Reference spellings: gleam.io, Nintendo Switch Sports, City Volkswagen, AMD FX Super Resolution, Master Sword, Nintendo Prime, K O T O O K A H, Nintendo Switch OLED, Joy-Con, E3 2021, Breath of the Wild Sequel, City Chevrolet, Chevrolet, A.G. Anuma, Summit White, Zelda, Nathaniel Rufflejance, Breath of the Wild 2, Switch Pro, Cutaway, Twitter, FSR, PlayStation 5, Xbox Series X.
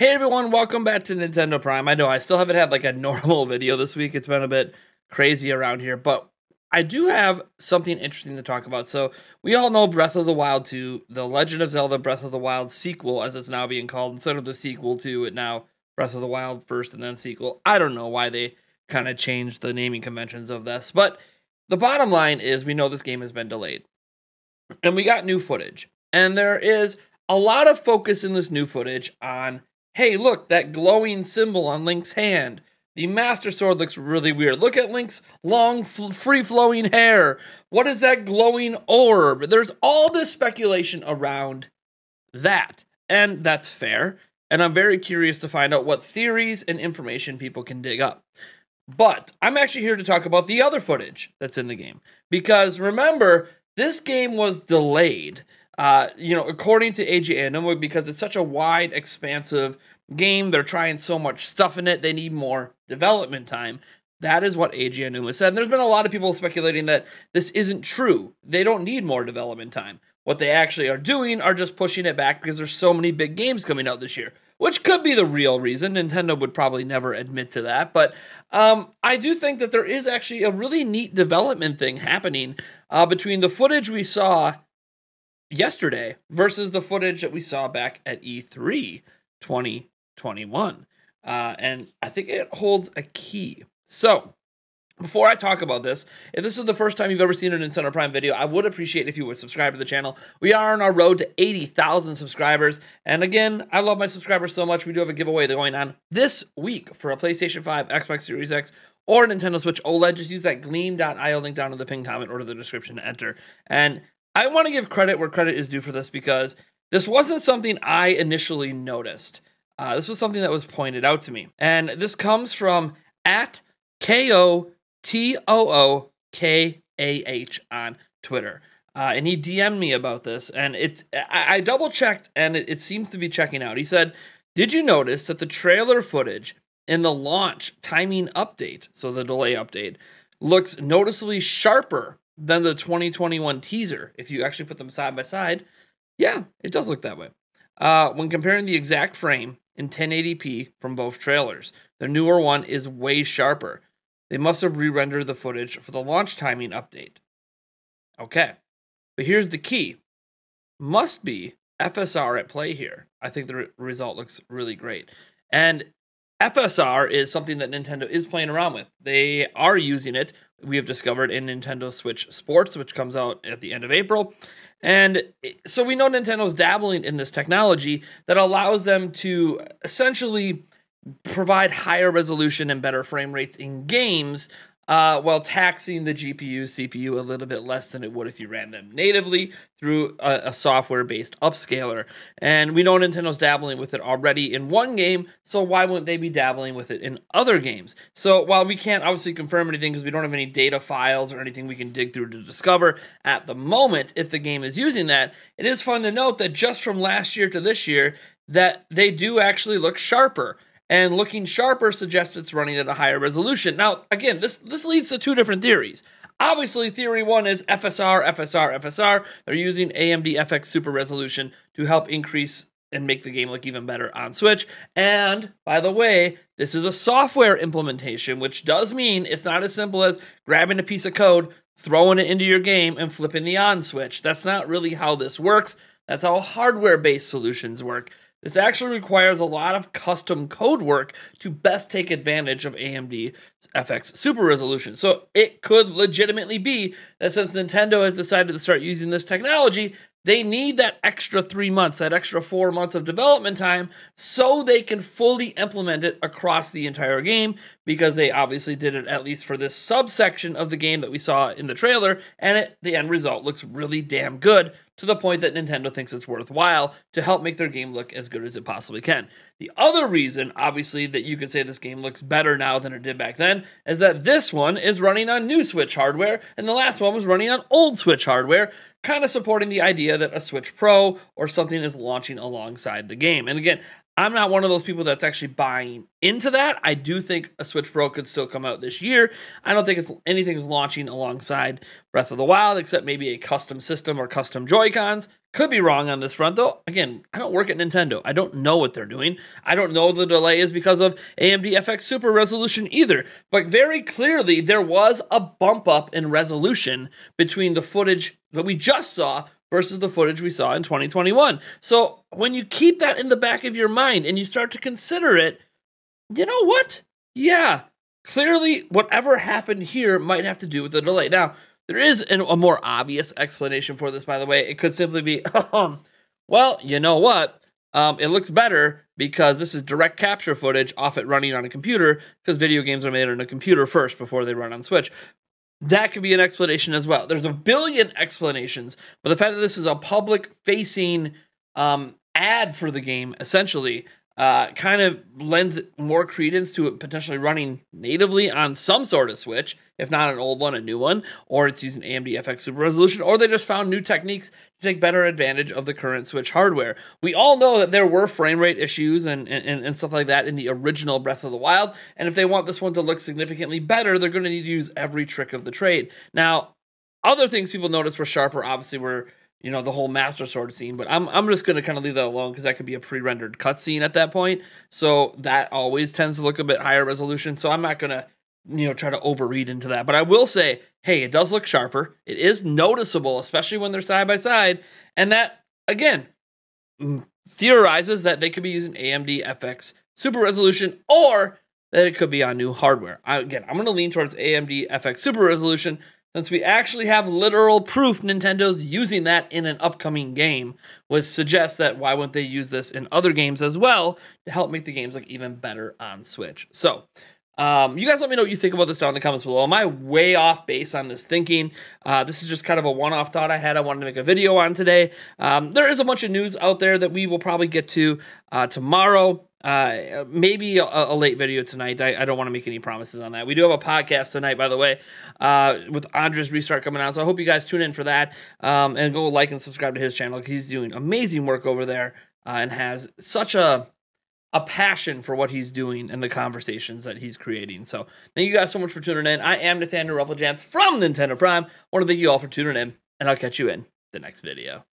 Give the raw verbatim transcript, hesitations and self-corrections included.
Hey everyone, welcome back to Nintendo Prime. I know I still haven't had like a normal video this week. It's been a bit crazy around here, but I do have something interesting to talk about. So we all know Breath of the Wild two, the Legend of Zelda Breath of the Wild sequel, as it's now being called, instead of the sequel to it now, Breath of the Wild first and then sequel. I don't know why they kind of changed the naming conventions of this, but the bottom line is we know this game has been delayed. And we got new footage. And there is a lot of focus in this new footage on, hey, look, that glowing symbol on Link's hand. The Master Sword looks really weird. Look at Link's long, free-flowing hair. What is that glowing orb? There's all this speculation around that, and that's fair. And I'm very curious to find out what theories and information people can dig up. But I'm actually here to talk about the other footage that's in the game. Because remember, this game was delayed. Uh, you know, according to A G. Anuma, because it's such a wide, expansive game, they're trying so much stuff in it, they need more development time. That is what A G. Anuma said. And there's been a lot of people speculating that this isn't true. They don't need more development time. What they actually are doing are just pushing it back because there's so many big games coming out this year, which could be the real reason. Nintendo would probably never admit to that. But um, I do think that there is actually a really neat development thing happening uh, between the footage we saw yesterday versus the footage that we saw back at E three twenty twenty-one. Uh, and I think it holds a key. So before I talk about this, if this is the first time you've ever seen a Nintendo Prime video, I would appreciate if you would subscribe to the channel. We are on our road to eighty thousand subscribers. And again, I love my subscribers so much. We do have a giveaway going on this week for a PlayStation five, Xbox Series X, or Nintendo Switch OLED. Just use that gleam dot i o link down in the pinned comment or to the description to enter. And I want to give credit where credit is due for this, because this wasn't something I initially noticed. Uh, this was something that was pointed out to me. And this comes from at K O T O O K A H on Twitter. Uh, and he D M'd me about this. And it's, I, I double-checked, and it, it seems to be checking out. He said, did you notice that the trailer footage in the launch timing update, so the delay update, looks noticeably sharper than the twenty twenty-one teaser? If you actually put them side by side, yeah, it does look that way. Uh, when comparing the exact frame in ten eighty p from both trailers, the newer one is way sharper. They must have re-rendered the footage for the launch timing update. Okay, but here's the key. Must be F S R at play here. I think the re result looks really great. And F S R is something that Nintendo is playing around with. They are using it, we have discovered, in Nintendo Switch Sports, which comes out at the end of April. And so we know Nintendo's dabbling in this technology that allows them to essentially provide higher resolution and better frame rates in games uh, while taxing the G P U, C P U a little bit less than it would if you ran them natively through a, a software-based upscaler. And we know Nintendo's dabbling with it already in one game, so why wouldn't they be dabbling with it in other games? So while we can't obviously confirm anything because we don't have any data files or anything we can dig through to discover at the moment if the game is using that, it is fun to note that just from last year to this year, that they do actually look sharper. And looking sharper suggests it's running at a higher resolution. Now, again, this, this leads to two different theories. Obviously, theory one is F S R, F S R, F S R. They're using A M D F X Super Resolution to help increase and make the game look even better on Switch. And, by the way, this is a software implementation, which does mean it's not as simple as grabbing a piece of code, throwing it into your game, and flipping the on switch. That's not really how this works. That's how hardware-based solutions work. This actually requires a lot of custom code work to best take advantage of A M D F X Super Resolution. So it could legitimately be that since Nintendo has decided to start using this technology, they need that extra three months, that extra four months of development time so they can fully implement it across the entire game, because they obviously did it at least for this subsection of the game that we saw in the trailer, and it, the end result looks really damn good, to the point that Nintendo thinks it's worthwhile to help make their game look as good as it possibly can. The other reason, obviously, that you could say this game looks better now than it did back then is that this one is running on new Switch hardware, and the last one was running on old Switch hardware, kind of supporting the idea that a Switch Pro or something is launching alongside the game. And again, I'm not one of those people that's actually buying into that. I do think a Switch Pro could still come out this year. I don't think it's, anything's launching alongside Breath of the Wild, except maybe a custom system or custom Joy-Cons. Could be wrong on this front, though. Again, I don't work at Nintendo. I don't know what they're doing. I don't know the delay is because of A M D F X Super Resolution either. But very clearly, there was a bump up in resolution between the footage that we just saw versus the footage we saw in twenty twenty-one. So when you keep that in the back of your mind and you start to consider it, you know what? Yeah, clearly whatever happened here might have to do with the delay. Now, there is an, a more obvious explanation for this, by the way. It could simply be, well, you know what? Um, it looks better because this is direct capture footage off it running on a computer, because video games are made on a computer first before they run on Switch. That could be an explanation as well. There's a billion explanations, but the fact that this is a public-facing um, ad for the game, essentially, uh, kind of lends more credence to it potentially running natively on some sort of Switch, if not an old one, a new one, or it's using A M D F X Super Resolution, or they just found new techniques to take better advantage of the current Switch hardware. We all know that there were frame rate issues and, and, and stuff like that in the original Breath of the Wild, and if they want this one to look significantly better, they're going to need to use every trick of the trade. Now, other things people noticed were sharper, obviously, were, you know, the whole Master Sword scene, but I'm, I'm just going to kind of leave that alone because that could be a pre-rendered cutscene at that point, so that always tends to look a bit higher resolution, so I'm not going to, you know, try to overread into that. But I will say, hey, it does look sharper. It is noticeable, especially when they're side by side. And that, again, theorizes that they could be using A M D F X Super Resolution, or that it could be on new hardware. I, again, I'm going to lean towards A M D F X Super Resolution since we actually have literal proof Nintendo's using that in an upcoming game, which suggests that why wouldn't they use this in other games as well to help make the games look even better on Switch. So, Um, you guys let me know what you think about this down in the comments below. Am I way off base on this thinking? Uh, this is just kind of a one-off thought I had. I wanted to make a video on today. Um, there is a bunch of news out there that we will probably get to uh, tomorrow. Uh, maybe a, a late video tonight. I, I don't want to make any promises on that. We do have a podcast tonight, by the way, uh, with Andre's Restart coming out. So I hope you guys tune in for that, um, and go like and subscribe to his channel. He's doing amazing work over there, uh, and has such a... a passion for what he's doing and the conversations that he's creating. So thank you guys so much for tuning in. I am Nathaniel Rufflejance from Nintendo Prime. I want to thank you all for tuning in, and I'll catch you in the next video.